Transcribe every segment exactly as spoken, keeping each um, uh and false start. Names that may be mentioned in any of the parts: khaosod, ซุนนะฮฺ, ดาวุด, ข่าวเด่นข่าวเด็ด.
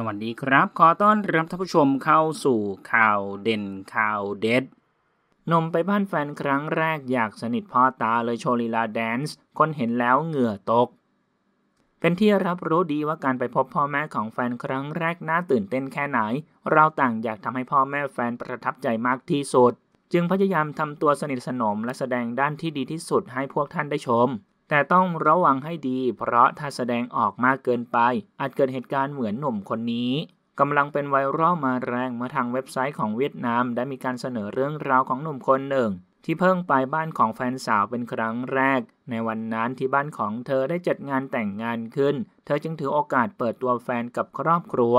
สวัสดีครับขอต้อนรับท่านผู้ชมเข้าสู่ข่าวเด่นข่าวเด็ดหนุ่มไปบ้านแฟนครั้งแรกอยากสนิทพ่อตาเลยโชว์ลีลาแดนซ์คนเห็นแล้วเหงื่อตกเป็นที่รับรู้ดีว่าการไปพบพ่อแม่ของแฟนครั้งแรกน่าตื่นเต้นแค่ไหนเราต่างอยากทำให้พ่อแม่แฟนประทับใจมากที่สุดจึงพยายามทำตัวสนิทสนมและแสดงด้านที่ดีที่สุดให้พวกท่านได้ชมแต่ต้องระวังให้ดีเพราะถ้าแสดงออกมากเกินไปอาจเกิดเหตุการณ์เหมือนหนุ่มคนนี้กำลังเป็นไวรัลมาแรงเมื่อทางเว็บไซต์ของเวียดนามได้มีการเสนอเรื่องราวของหนุ่มคนหนึ่งที่เพิ่งไปบ้านของแฟนสาวเป็นครั้งแรกในวันนั้นที่บ้านของเธอได้จัดงานแต่งงานขึ้นเธอจึงถือโอกาสเปิดตัวแฟนกับครอบครัว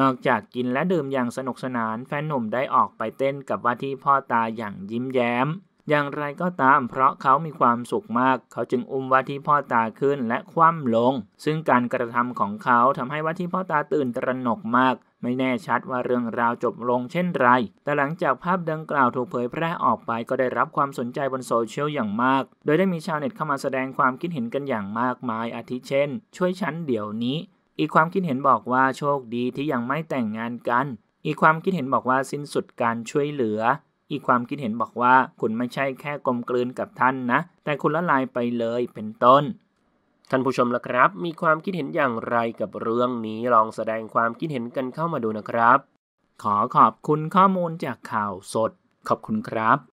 นอกจากกินและดื่มอย่างสนุกสนานแฟนหนุ่มได้ออกไปเต้นกับว่าที่พ่อตาอย่างยิ้มแย้มอย่างไรก็ตามเพราะเขามีความสุขมากเขาจึงอุ้มว่าที่พ่อตาขึ้นและคว่ำลงซึ่งการกระทำของเขาทำให้ว่าที่พ่อตาตื่นตระหนกมากไม่แน่ชัดว่าเรื่องราวจบลงเช่นไรแต่หลังจากภาพดังกล่าวถูกเผยแพร่ออกไปก็ได้รับความสนใจบนโซเชียลอย่างมากโดยได้มีชาวเน็ตเข้ามาแสดงความคิดเห็นกันอย่างมากมายอาทิเช่นช่วยฉันเดี๋ยวนี้อีกความคิดเห็นบอกว่าโชคดีที่ยังไม่แต่งงานกันอีกความคิดเห็นบอกว่าสิ้นสุดการช่วยเหลืออีกความคิดเห็นบอกว่าคุณไม่ใช่แค่กลมกลืนกับท่านนะแต่คุณละลายไปเลยเป็นต้นท่านผู้ชมล่ะครับมีความคิดเห็นอย่างไรกับเรื่องนี้ลองแสดงความคิดเห็นกันเข้ามาดูนะครับขอขอบคุณข้อมูลจากข่าวสดขอบคุณครับ